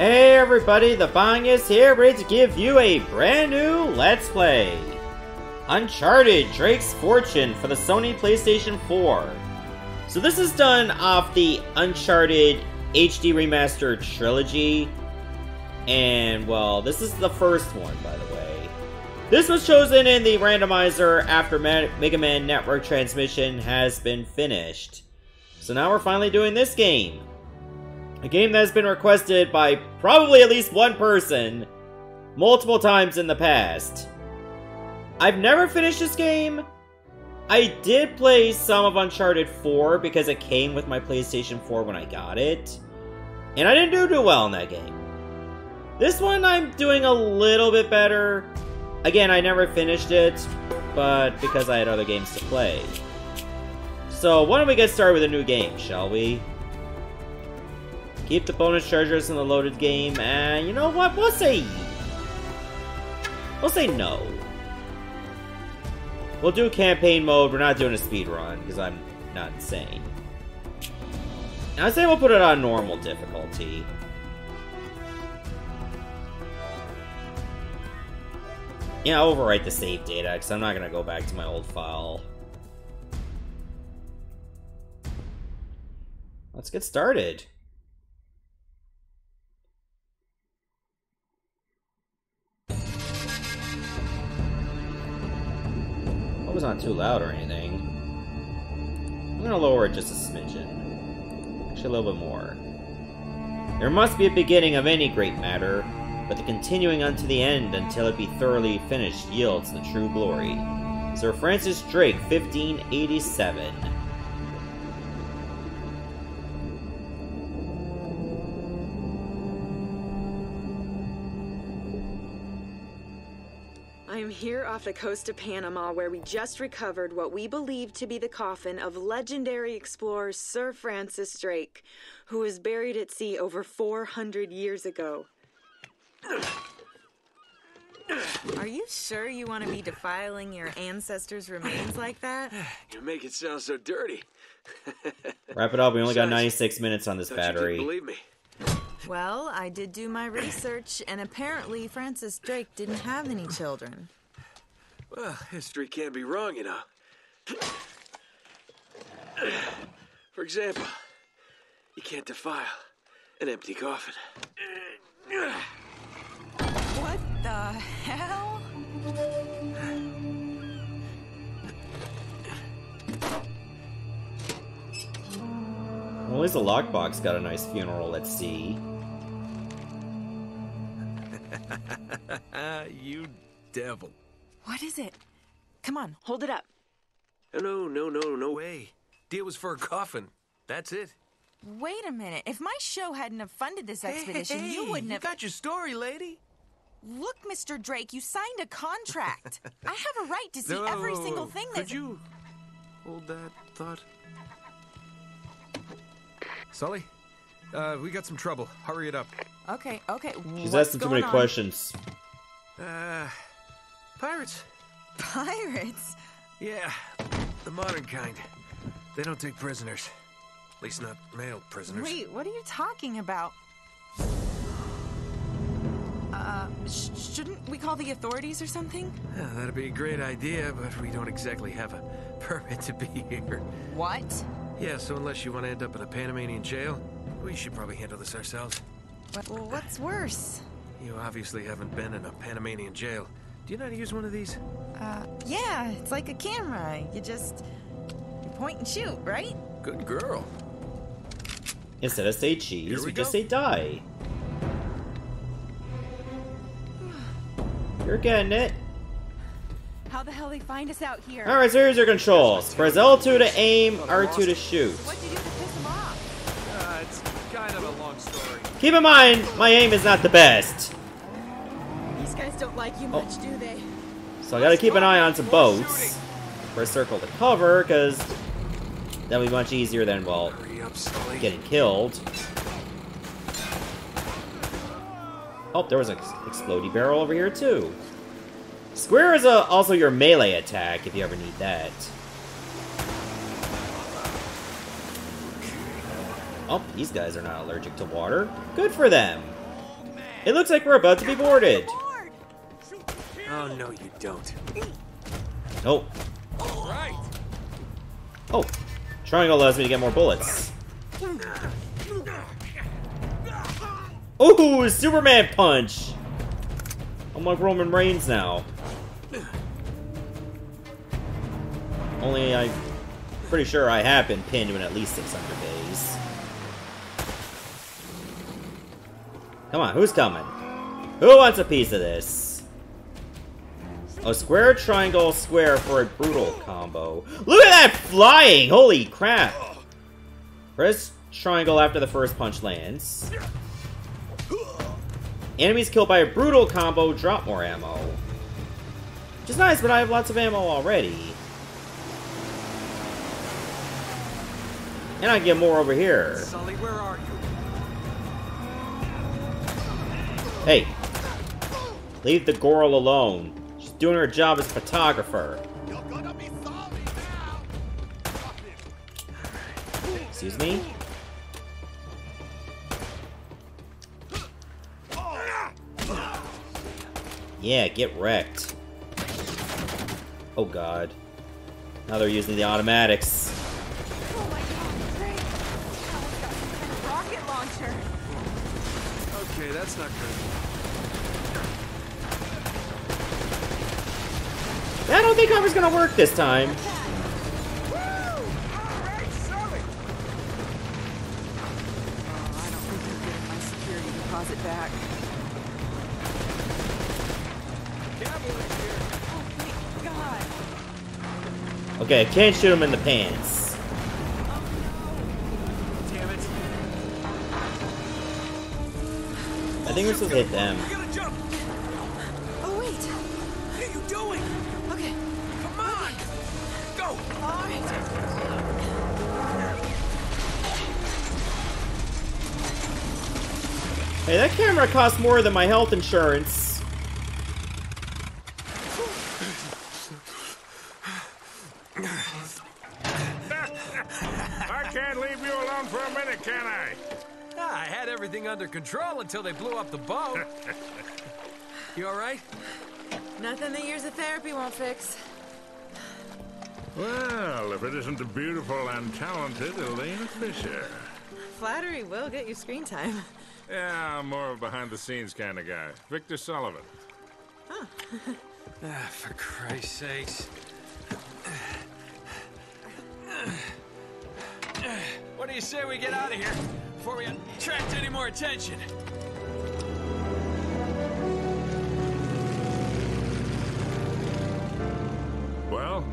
Hey everybody, the Bang is here, ready to give you a brand new Let's Play! Uncharted Drake's Fortune for the Sony PlayStation 4. So this is done off the Uncharted HD Remaster Trilogy. And, well, this is the first one, by the way. This was chosen in the randomizer after Mega Man Network Transmission has been finished. So now we're finally doing this game. A game that has been requested by probably at least one person multiple times in the past. I've never finished this game. I did play some of Uncharted 4 because it came with my PlayStation 4 when I got it. And I didn't do too well in that game. This one I'm doing a little bit better. Again, I never finished it, but because I had other games to play. So why don't we get started with a new game, shall we? Keep the bonus treasures in the loaded game, and you know what? We'll say no. We'll do campaign mode. We're not doing a speed run because I'm not insane. And I say we'll put it on normal difficulty. Yeah, I'll overwrite the save data because I'm not gonna go back to my old file. Let's get started. It's not too loud or anything. I'm gonna lower it just a smidgen. Actually, a little bit more. There must be a beginning of any great matter, but the continuing unto the end until it be thoroughly finished yields the true glory. Sir Francis Drake, 1587. Here off the coast of Panama, where we just recovered what we believe to be the coffin of legendary explorer Sir Francis Drake, who was buried at sea over 400 years ago. Are you sure you want to be defiling your ancestors' remains like that? You make it sound so dirty. Wrap it up. We only got 96 minutes on this battery. You didn't believe me. Well, I did do my research, and apparently Francis Drake didn't have any children. Well, history can't be wrong, you know. For example, you can't defile an empty coffin. What the hell? Well, at least the lockbox got a nice funeral at sea. You devil. What is it? Come on, hold it up. No way. Deal was for a coffin. That's it. Wait a minute. If my show hadn't have funded this expedition, you wouldn't have... You got your story, lady. Look, Mr. Drake, you signed a contract. I have a right to see every single thing that... Could you hold that thought? Sully? We got some trouble. Hurry it up. Okay. She's asking too many questions. Pirates. Pirates? Yeah, the modern kind. They don't take prisoners. At least not male prisoners. Wait, what are you talking about? Shouldn't we call the authorities or something? Yeah, that'd be a great idea, but we don't exactly have a permit to be here. What? Yeah, so unless you want to end up in a Panamanian jail, we should probably handle this ourselves. Well, what's worse? You obviously haven't been in a Panamanian jail. Do you know how to use one of these? Yeah, it's like a camera. You point and shoot, right? Good girl. Instead of say cheese, we just say die. You're getting it. How the hell they find us out here? Alright, so here's your controls. Press L2 to aim, R2 to shoot. What did you do to piss him off? It's kind of a long story. Keep in mind, my aim is not the best. These guys don't like you much, do they? So I gotta keep an eye on some boats. Press circle to cover, because that'll be much easier than, well, getting killed. Oh, there was an explodey barrel over here, too. Square is also your melee attack, if you ever need that. Oh, these guys are not allergic to water. Good for them. It looks like we're about to be boarded. Oh, no, you don't. Nope. All right. Oh, triangle allows me to get more bullets. Ooh, Superman punch! I'm like Roman Reigns now. Only I'm pretty sure I have been pinned in at least 600 days. Come on, who's coming? Who wants a piece of this? A square, triangle, square for a brutal combo. Look at that flying! Holy crap! Press triangle after the first punch lands. Enemies killed by a brutal combo drop more ammo. Which is nice, but I have lots of ammo already. And I can get more over here. Sully, where are you? Hey. Leave the girl alone. She's doing her job as a photographer. You're gonna be sorry now. Excuse me? Yeah, get wrecked. Oh god. Now they're using the automatics. Okay, that's not good. I don't think I was gonna work this time. Okay, I can't shoot him in the pants. I think we're supposed to hit them. I gotta jump. Oh wait! What are you doing? Okay. Come on! Go! Alright. Hey, that camera costs more than my health insurance. I can't leave you alone for a minute, can I? I had everything under control until they blew up the boat. You all right? Nothing the years of therapy won't fix. Well, if it isn't the beautiful and talented Elena Fisher. Flattery will get you screen time. Yeah, I'm more of a behind-the-scenes kind of guy. Victor Sullivan. Oh. Ah, for Christ's sakes. What do you say we get out of here? Before we attract any more attention. Well?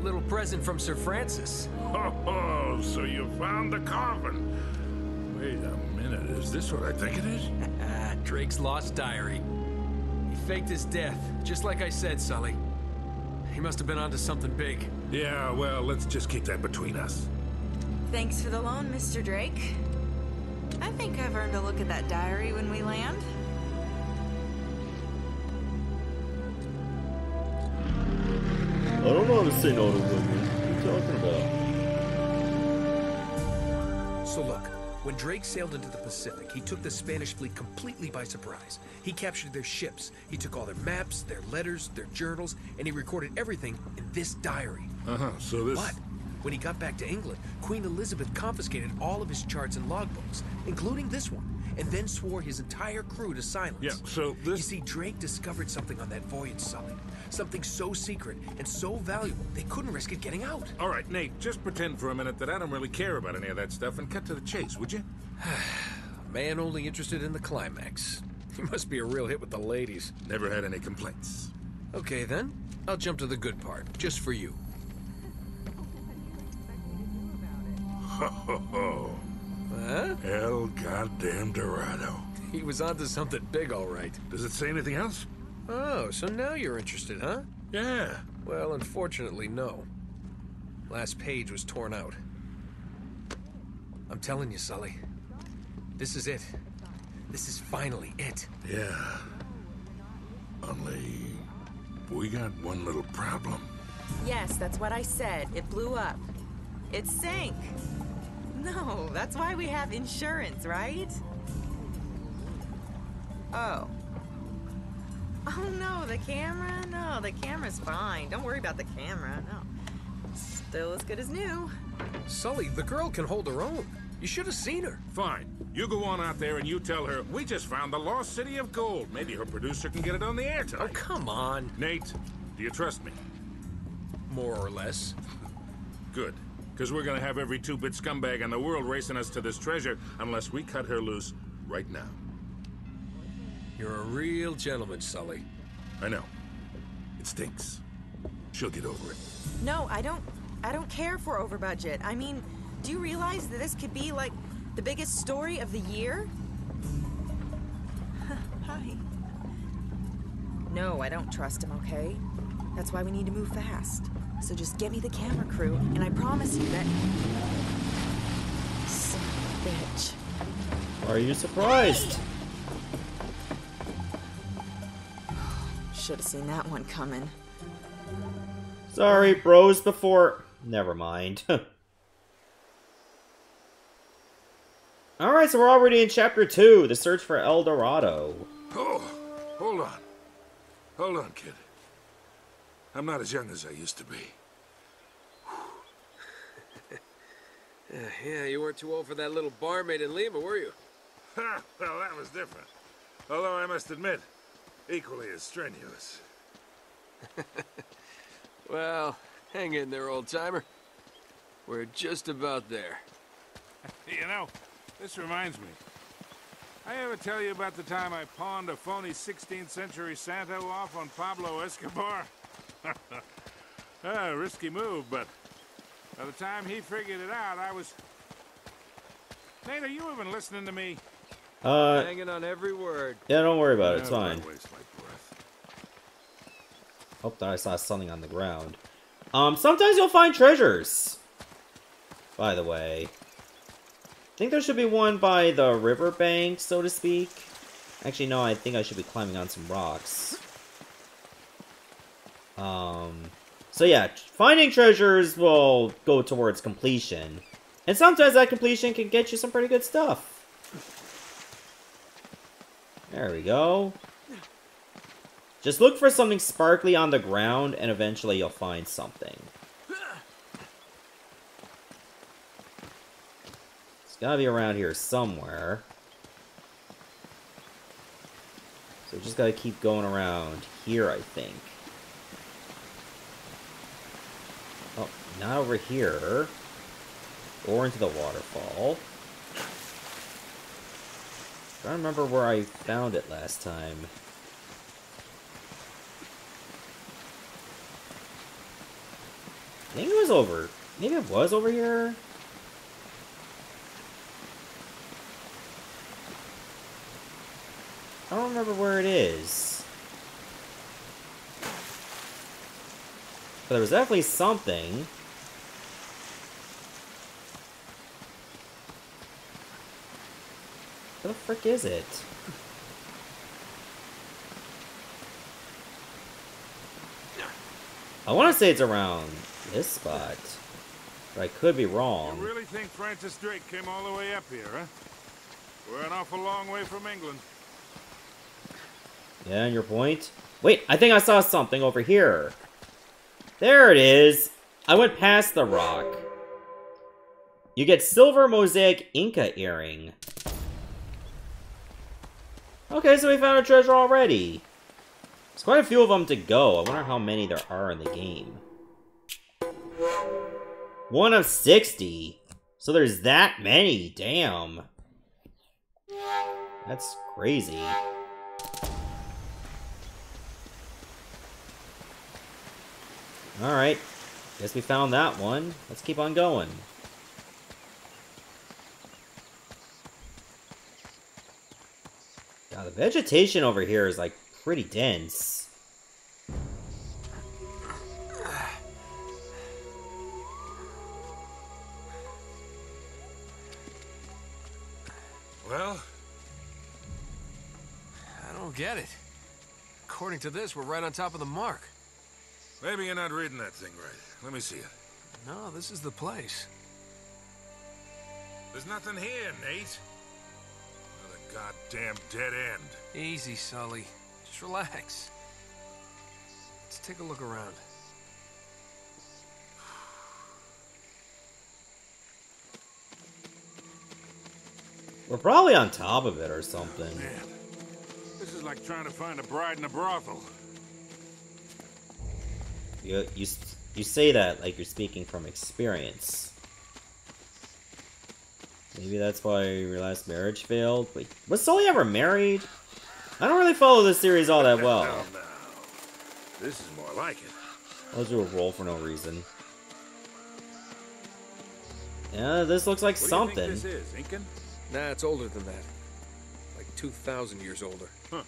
Little present from Sir Francis. Oh, so you found the coffin. Wait a minute, is this what I think it is? Drake's lost diary. He faked his death, just like I said, Sully. He must have been onto something big. Yeah, well, let's just keep that between us. Thanks for the loan, Mr. Drake. I think I've earned a look at that diary when we land. I don't know how to say no to women. What are you talking about? So look, when Drake sailed into the Pacific, he took the Spanish fleet completely by surprise. He captured their ships, he took all their maps, their letters, their journals, and he recorded everything in this diary. So this... But when he got back to England, Queen Elizabeth confiscated all of his charts and logbooks, including this one, and then swore his entire crew to silence. Yeah, so this... You see, Drake discovered something on that voyage, Sully. Something so secret and so valuable, they couldn't risk it getting out. All right, Nate, just pretend for a minute that I don't really care about any of that stuff and cut to the chase, would you? Man only interested in the climax. He must be a real hit with the ladies. Never had any complaints. Okay, then. I'll jump to the good part, just for you. Huh? El goddamn Dorado. He was onto something big, all right. Does it say anything else? Oh, so now you're interested, huh? Yeah. Well, unfortunately, no. Last page was torn out. I'm telling you, Sully. This is it. This is finally it. Yeah. Only we got one little problem. Yes, that's what I said. It blew up. It sank. No, that's why we have insurance, right? Oh. Oh no, the camera? No, the camera's fine. Don't worry about the camera. No. It's still as good as new. Sully, the girl can hold her own. You should have seen her. Fine. You go on out there and you tell her, we just found the lost city of gold. Maybe her producer can get it on the air tonight. Oh, come on. Nate, do you trust me? More or less. Good. Because we're going to have every two-bit scumbag in the world racing us to this treasure unless we cut her loose right now. You're a real gentleman, Sully. I know. It stinks. She'll get over it. No, I don't care for over budget. I mean, do you realize that this could be, like, the biggest story of the year? Hi. No, I don't trust him, okay? That's why we need to move fast. So just get me the camera crew, and I promise you that... Son of a bitch. Are you surprised? Should have seen that one coming. Sorry, bros before... Never mind. Alright, so we're already in Chapter 2, the search for El Dorado. Oh, hold on. Hold on, kid. I'm not as young as I used to be. Yeah, you weren't too old for that little barmaid in Lima, were you? Ha! Well, that was different. Although I must admit, equally as strenuous. Well, hang in there, old-timer. We're just about there. You know, this reminds me. I ever tell you about the time I pawned a phony 16th century Santo off on Pablo Escobar? Risky move, but by the time he figured it out, I was... Nate, are you even listening to me? Hanging on every word. Yeah, don't worry about it. It's fine. Hope that I saw something on the ground. Sometimes you'll find treasures. By the way, I think there should be one by the riverbank, so to speak. Actually, no. I think I should be climbing on some rocks. So yeah, finding treasures will go towards completion. And sometimes that completion can get you some pretty good stuff. There we go. Just look for something sparkly on the ground and eventually you'll find something. It's gotta be around here somewhere. So just gotta keep going around here, I think. Oh, not over here. Or into the waterfall. I don't remember where I found it last time. I think it was over. Maybe it was over here? I don't remember where it is. But there was definitely something. Where the frick is it? I want to say it's around this spot, but I could be wrong. You really think Francis Drake came all the way up here, huh? We're an awful long way from England. Yeah, and your point? Wait, I think I saw something over here. There it is. I went past the rock. You get silver mosaic Inca earring. Okay, so we found a treasure already. There's quite a few of them to go. I wonder how many there are in the game. 1 of 60. So there's that many. Damn. That's crazy. Alright. Guess we found that one. Let's keep on going. God, the vegetation over here is, like, pretty dense. Well, I don't get it. According to this, we're right on top of the mark. Maybe you're not reading that thing right. Let me see it. No, this is the place. There's nothing here, Nate. Another goddamn damn dead end. Easy, Sully. Just relax. Let's take a look around. We're probably on top of it or something. Oh, man. This is like trying to find a bride in a brothel. You say that like you're speaking from experience. Maybe that's why your last marriage failed. Wait, was Sully ever married? I don't really follow this series all that well. No. This is more like it. I'll do a roll for no reason. Yeah, this looks like something. What do you think this is, Incan? Nah, it's older than that. Like 2,000 years older. Huh.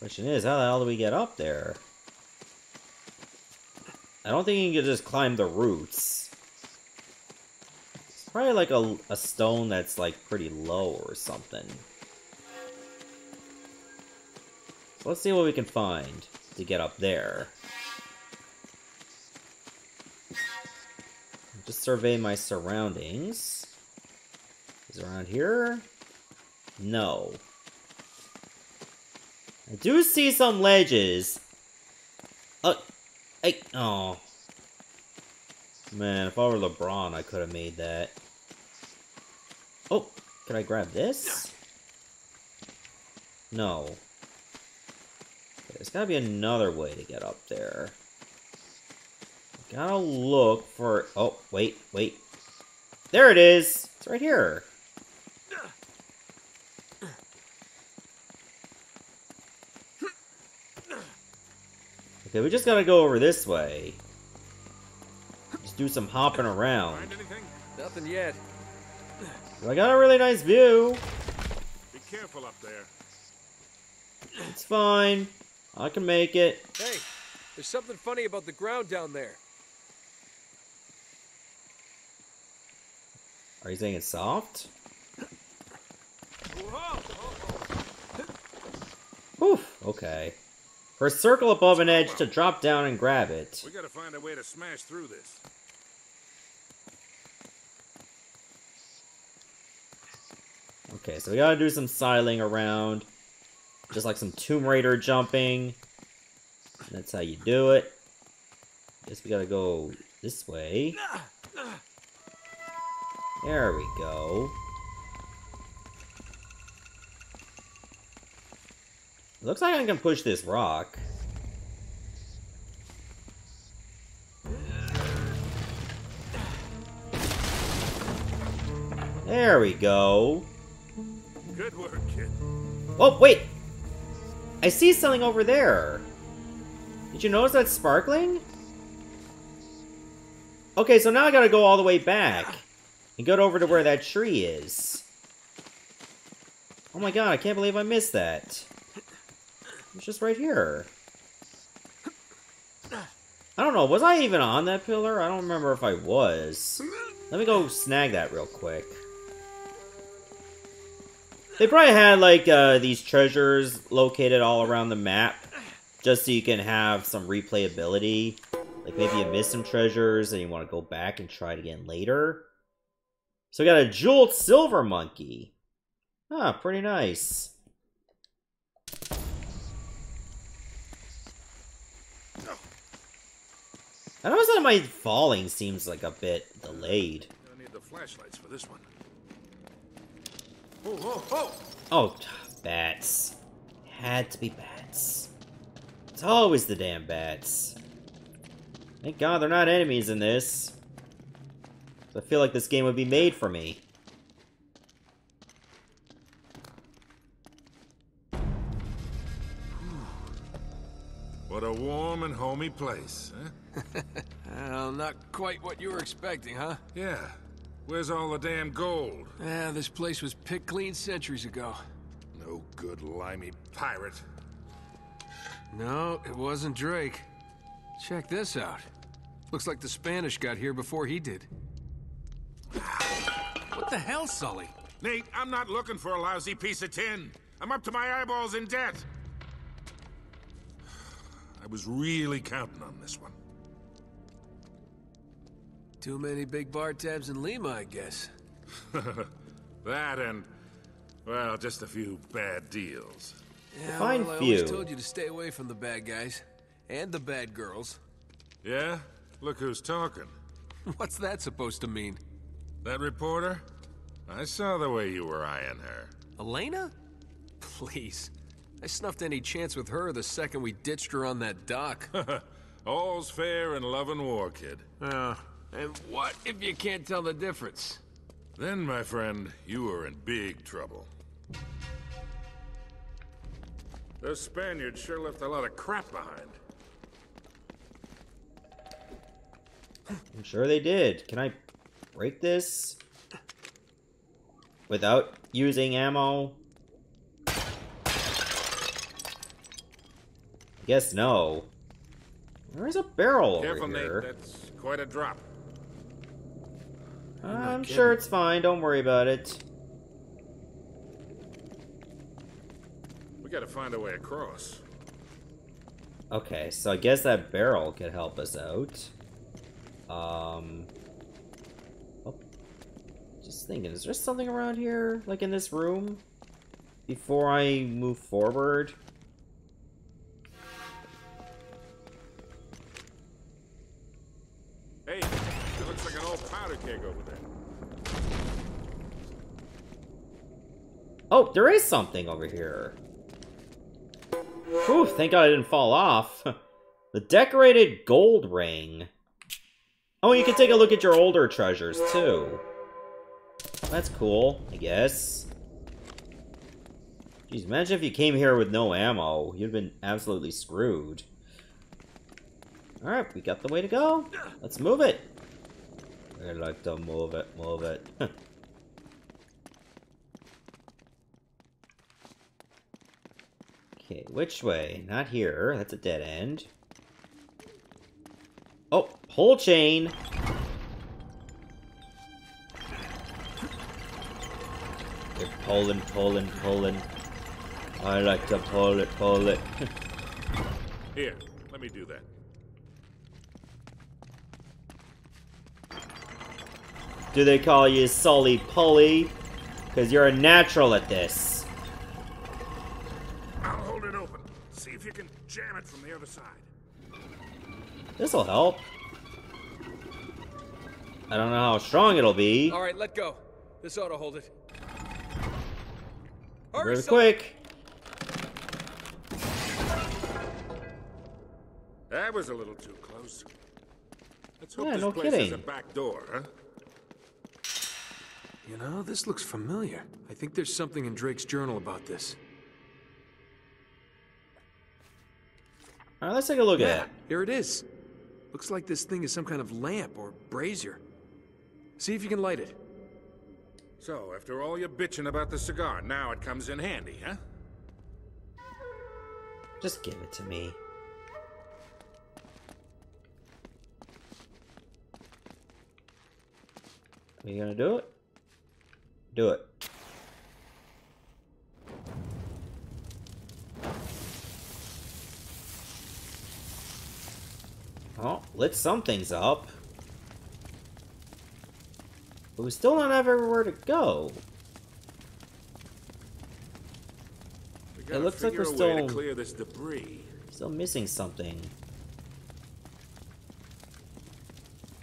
Question is, how the hell do we get up there? I don't think you can just climb the roots. It's probably like a stone that's like pretty low or something. So let's see what we can find to get up there. Just survey my surroundings. Is around here? No. I do see some ledges. Oh. Man, if I were LeBron, I could have made that. Oh, can I grab this? No. There's gotta be another way to get up there. Gotta look for... Oh, wait. There it is! It's right here. Okay, we just gotta go over this way. Just do some hopping around. Find anything? Nothing yet. I got a really nice view. Be careful up there. It's fine. I can make it. Hey, there's something funny about the ground down there. Are you saying it's soft? Oof, okay. For a circle above an edge to drop down and grab it. We gotta find a way to smash through this. Okay, so we gotta do some sidling around. Just like some Tomb Raider jumping. That's how you do it. Guess we gotta go this way. There we go. It looks like I can push this rock. There we go. Good work, kid. Oh, wait! I see something over there. Did you notice that sparkling? Okay, so now I gotta go all the way back. And go over to where that tree is. Oh my god, I can't believe I missed that. It's just right here. I don't know, was I even on that pillar? I don't remember if I was. Let me go snag that real quick. They probably had, like, these treasures located all around the map. Just so you can have some replayability. Like, maybe you missed some treasures and you want to go back and try it again later. So we got a jeweled silver monkey. Ah, pretty nice. I noticed that my falling seems like a bit delayed. I need the flashlights for this one. Oh, bats. Had to be bats. It's always the damn bats. Thank God they're not enemies in this. I feel like this game would be made for me. What a warm and homey place, huh? Well, not quite what you were expecting, huh? Yeah. Where's all the damn gold? Yeah, this place was picked clean centuries ago. No good limey pirate. No, it wasn't Drake. Check this out. Looks like the Spanish got here before he did. What the hell, Sully? Nate, I'm not looking for a lousy piece of tin. I'm up to my eyeballs in debt. I was really counting on this one. Too many big bar tabs in Lima, I guess. That and Well, just a few bad deals. Yeah, fine well, few. I always told you to stay away from the bad guys and the bad girls. Yeah? Look who's talking. What's that supposed to mean? That reporter? I saw the way you were eyeing her. Elena? Please. I snuffed any chance with her the second we ditched her on that dock. All's fair in love and war, kid. And what if you can't tell the difference? Then, my friend, you are in big trouble. Those Spaniards sure left a lot of crap behind. I'm sure they did. Can I break this? Without using ammo? I guess no. Where's a barrel over here? Nate, that's quite a drop. I'm sure it's fine. Don't worry about it. We gotta find a way across. Okay, so I guess that barrel could help us out. Just thinking, is there something around here? Like in this room? Before I move forward? Hey, it looks like an old powder keg over there. Oh, there is something over here. Whew, thank God I didn't fall off. The decorated gold ring. Oh, you can take a look at your older treasures, too. That's cool, I guess. Jeez, imagine if you came here with no ammo. You'd have been absolutely screwed. Alright, we got the way to go. Let's move it. I like to move it, move it. Okay, which way? Not here. That's a dead end. Oh, whole chain! They're pulling, pulling, pulling. I like to pull it, pull it. Here, let me do that. Do they call you Sully Pulley? Because you're a natural at this. I'll hold it open. See if you can jam it from the other side. This'll help. I don't know how strong it'll be. All right, let go. This ought to hold it. Really quick. That was a little too close. Let's hope this place is a back door, huh? You know, this looks familiar. I think there's something in Drake's journal about this. All right, let's take a look at it. Here it is. Looks like this thing is some kind of lamp or brazier. See if you can light it. So, after all your bitching about the cigar, now it comes in handy, huh? Just give it to me. Are you gonna do it? Do it. Oh, lit some things up. But we still don't have everywhere to go. It looks like we're still clear this debris. Still missing something.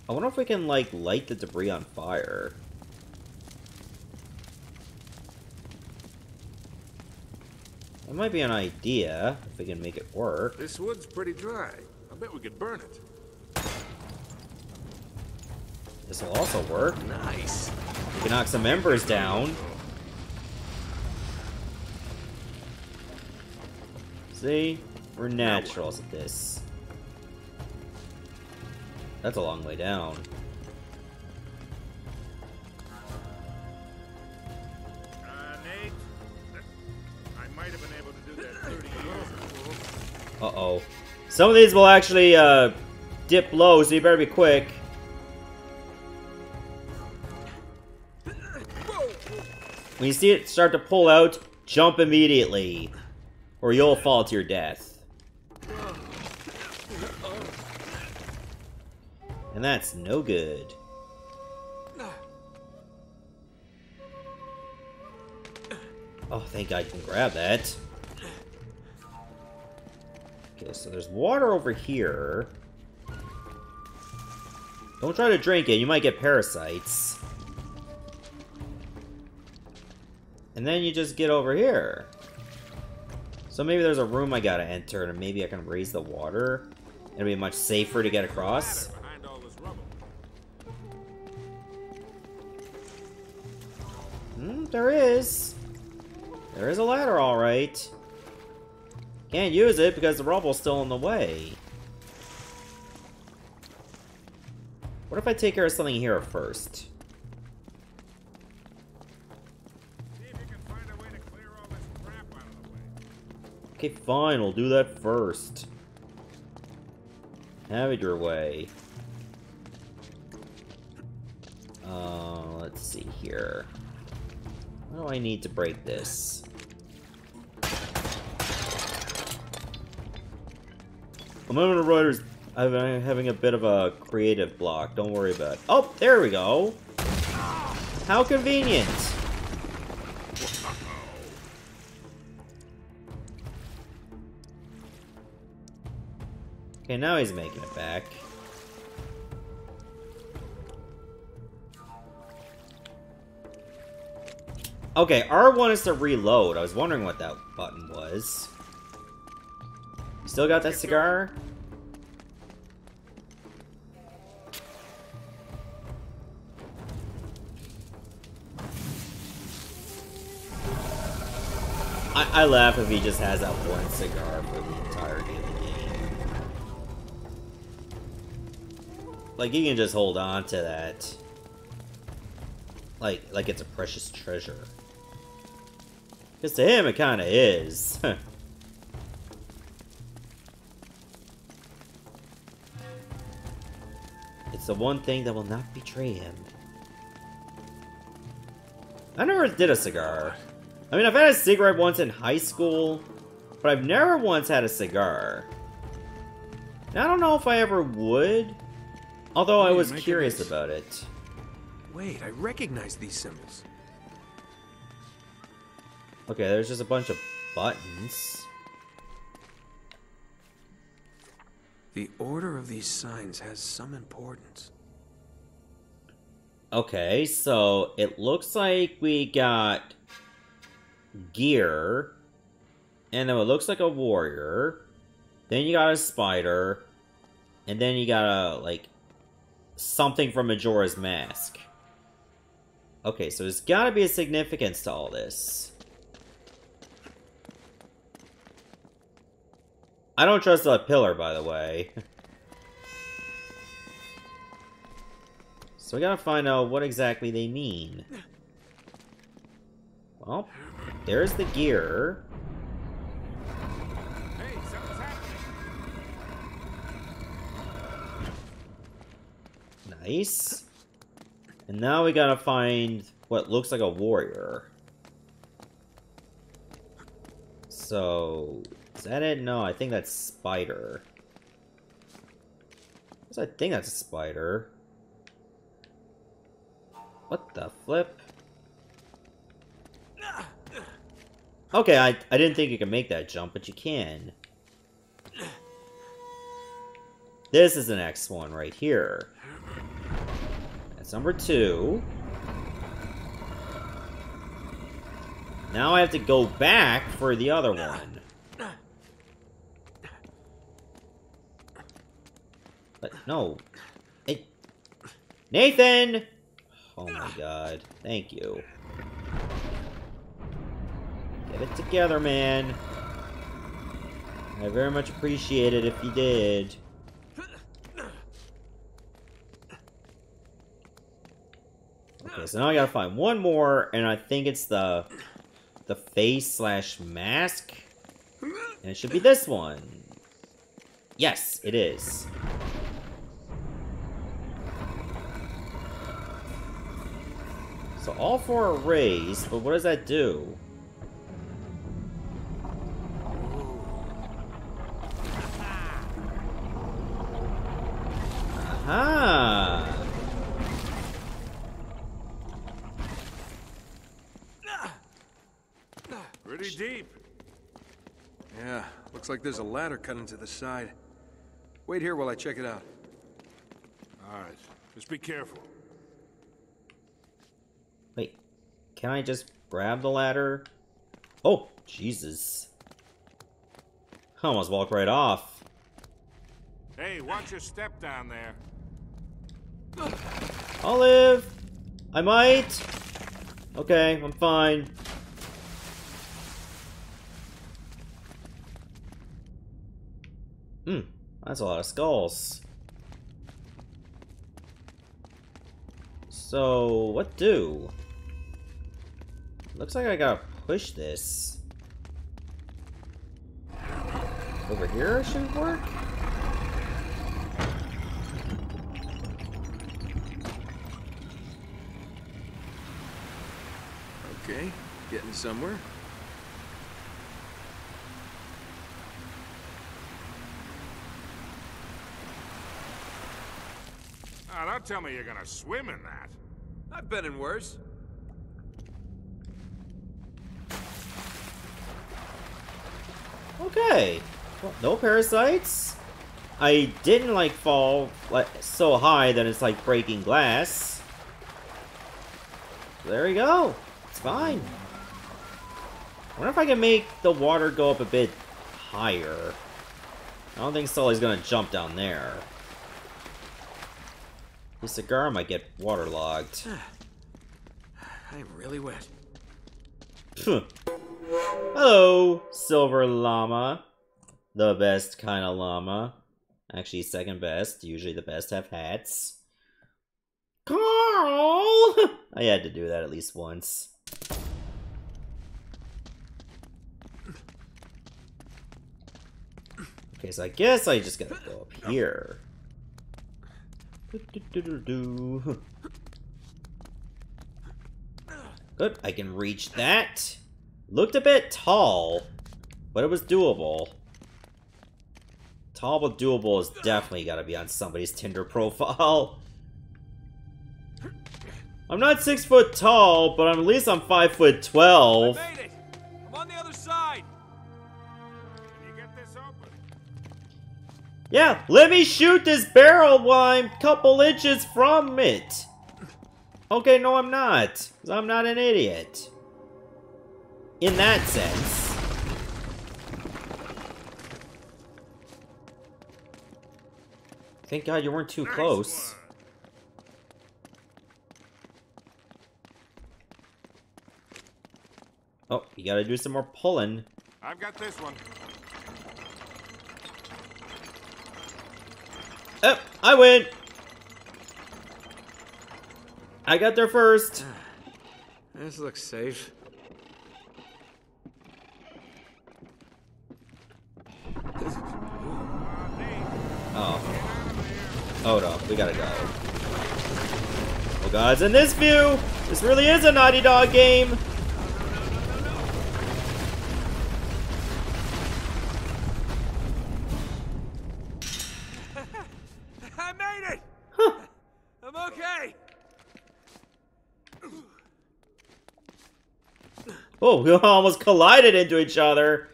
I wonder if we can like light the debris on fire. That might be an idea if we can make it work. This wood's pretty dry. I bet we could burn it. This will also work. Nice. We can knock some embers down. See? We're naturals at this. That's a long way down. Nate? I might have been able to do that 30 years ago. Uh-oh. Some of these will actually dip low, so you better be quick. When you see it start to pull out, jump immediately, or you'll fall to your death. And that's no good. Oh, thank God I can grab that. Okay, so there's water over here. Don't try to drink it, you might get parasites. And then you just get over here. So maybe there's a room I gotta enter, and maybe I can raise the water. It'll be much safer to get across. There is. There is a ladder, all right. Can't use it because the rubble's still in the way. What if I take care of something here first? Okay, fine, we'll do that first. Have it your way. Let's see here. What do I need to break this? Aluminum Riders, I'm having a bit of a creative block. Don't worry about it. Oh, there we go. How convenient. Okay, now he's making it back. Okay, R1 is to reload. I was wondering what that button was. You still got that cigar? I laugh if he just has that one cigar for the entire game. Like, he can just hold on to that. Like it's a precious treasure. Because to him, it kind of is. It's the one thing that will not betray him. I never did a cigar. I mean, I've had a cigarette once in high school, but I've never once had a cigar. And I don't know if I ever would, although I was curious about it. Wait, I recognize these symbols. Okay, there's just a bunch of buttons. The order of these signs has some importance. Okay, so it looks like we got gear, and then it looks like a warrior, then you got a spider, and then you got a, like, something from Majora's Mask. Okay, so there's gotta be a significance to all this. I don't trust that pillar, by the way. So we gotta find out what exactly they mean. Well, there's the gear. Hey, something's happening. Nice. And now we gotta find what looks like a warrior. So, is that it? No, I think that's spider. I think that's a spider. What the flip? Okay, I didn't think you could make that jump, but you can. This is the next one right here. Number two. Now I have to go back for the other one. But no. Hey. Nathan! Oh my God. Thank you. Get it together, man. I very much appreciate it if you did. Okay, so now I gotta find one more, and I think it's the face slash mask. And it should be this one. Yes, it is. So all four are raised, but what does that do? Aha! Pretty deep. Yeah, looks like there's a ladder cut into the side. Wait here while I check it out. All right, just be careful. Wait, can I just grab the ladder? Oh, Jesus. I almost walked right off. Hey, watch your step down there. Olive! I might! Okay, I'm fine. Hmm, that's a lot of skulls. So, what do? Looks like I gotta push this. Over here should work? Okay, getting somewhere. Oh, don't tell me you're gonna swim in that. I've been in worse. Okay. Well, no parasites. I didn't like fall like so high that it's like breaking glass. There we go. It's fine. I wonder if I can make the water go up a bit higher. I don't think Sully's gonna jump down there. The cigar might get waterlogged. I'm really wet. Hello, Silver Llama. The best kind of llama. Actually, second best. Usually the best have hats. Carl! I had to do that at least once. Okay, so I guess I just gotta go up here. Good, I can reach that. Looked a bit tall, but it was doable. Tall but doable is definitely gotta be on somebody's Tinder profile. I'm not 6 foot tall, but I'm at least I'm 5'12". I made it. I'm on the other side. Can you get this open? Yeah, let me shoot this barrel while I'm a couple inches from it. Okay, no, I'm not. 'Cause I'm not an idiot. In that sense. Thank God you weren't too close. Oh, you gotta do some more pulling. I've got this one. Oh, I win! I got there first. This looks safe. Oh no, we gotta go. Oh gods, in this view! This really is a Naughty Dog game! I made it! Huh. I'm okay! Oh, we almost collided into each other!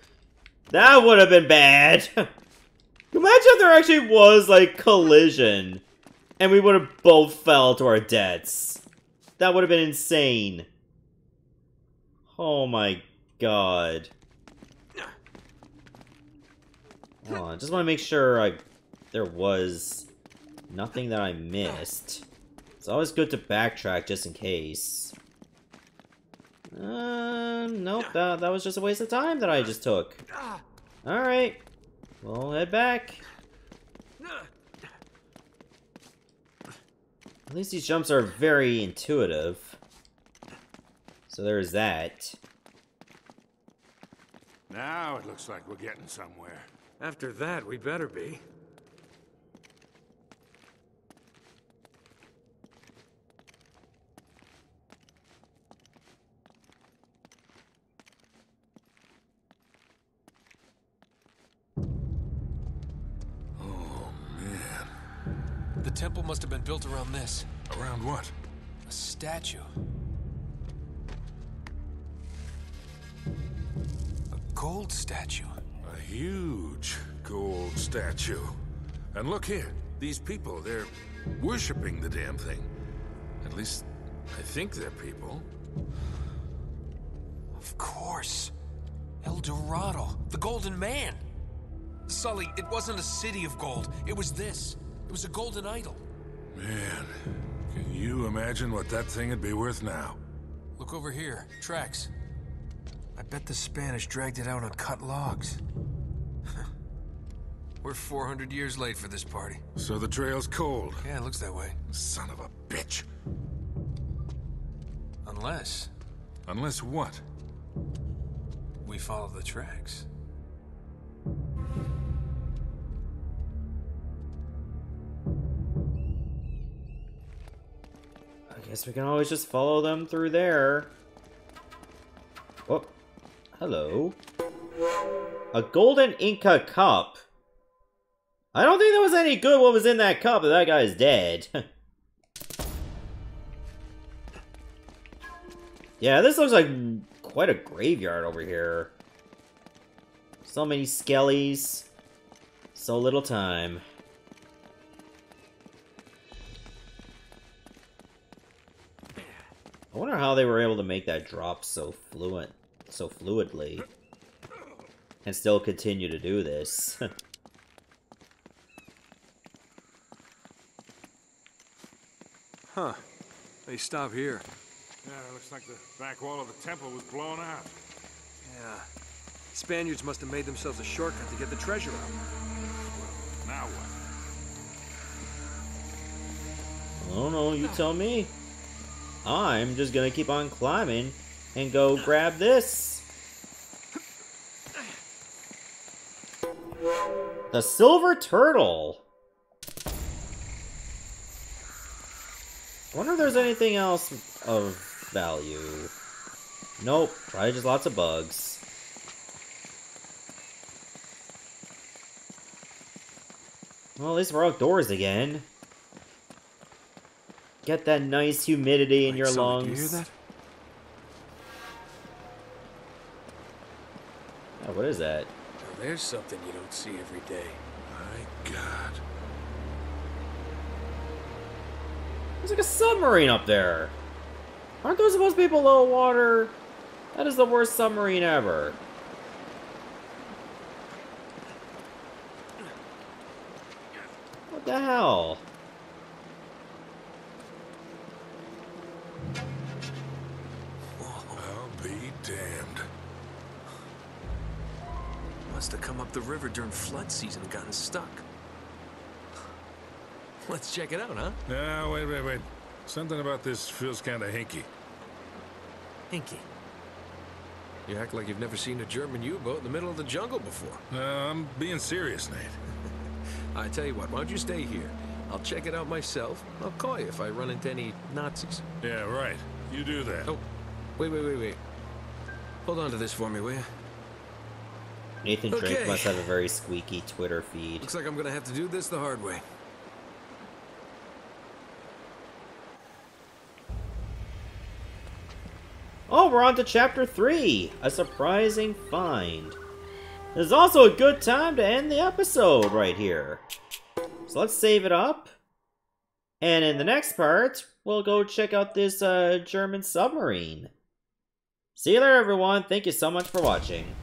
That would have been bad! Imagine if there actually was, like, collision, and we would have both fell to our deaths. That would have been insane. Oh my god. Oh, I just want to make sure there was nothing that I missed. It's always good to backtrack just in case. Nope, that was just a waste of time that I just took. Alright. Well, head back. At least these jumps are very intuitive. So there's that. Now it looks like we're getting somewhere. After that, we better be. The temple must have been built around this. Around what? A statue. gold statue. A huge gold statue. And look here, these people, they're worshipping the damn thing. At least, I think they're people. Of course. El Dorado, the Golden Man. Sully, it wasn't a city of gold. It was this. It was a golden idol. Man, can you imagine what that thing would be worth now? Look over here. Tracks. I bet the Spanish dragged it out on cut logs. We're 400 years late for this party. So the trail's cold. Yeah, it looks that way. Son of a bitch. Unless... Unless what? We follow the tracks. I guess we can always just follow them through there. Oh, hello. A golden Inca cup. I don't think there was any good what was in that cup, but that guy's dead. Yeah, this looks like quite a graveyard over here. So many skellies. So little time. I wonder how they were able to make that drop so fluidly. And still continue to do this. Huh. They stop here. Yeah, it looks like the back wall of the temple was blown out. Yeah. Spaniards must have made themselves a shortcut to get the treasure out. Well, now what? Oh no, you tell me. I'm just gonna keep on climbing and go grab this. The silver turtle. I wonder if there's anything else of value. Nope, probably just lots of bugs. Well, at least we're outdoors again. Get that nice humidity in your lungs. Did you hear that? Oh, what is that? Well, there's something you don't see every day. My God. There's like a submarine up there. Aren't those supposed to be below water? That is the worst submarine ever. What the hell? To come up the river during flood season and gotten stuck. Let's check it out, huh? No, wait. Something about this feels kind of hinky. Hinky? You act like you've never seen a German U-boat in the middle of the jungle before. No, I'm being serious, Nate. I tell you what, why don't you stay here? I'll check it out myself. I'll call you if I run into any Nazis. Yeah, right. You do that. Oh, wait. Hold on to this for me, will you? Nathan Drake must have a very squeaky Twitter feed. Looks like I'm gonna have to do this the hard way. Oh, we're on to Chapter 3, A Surprising Find. There's also a good time to end the episode right here. So let's save it up. And in the next part, we'll go check out this German submarine. See you later, everyone. Thank you so much for watching.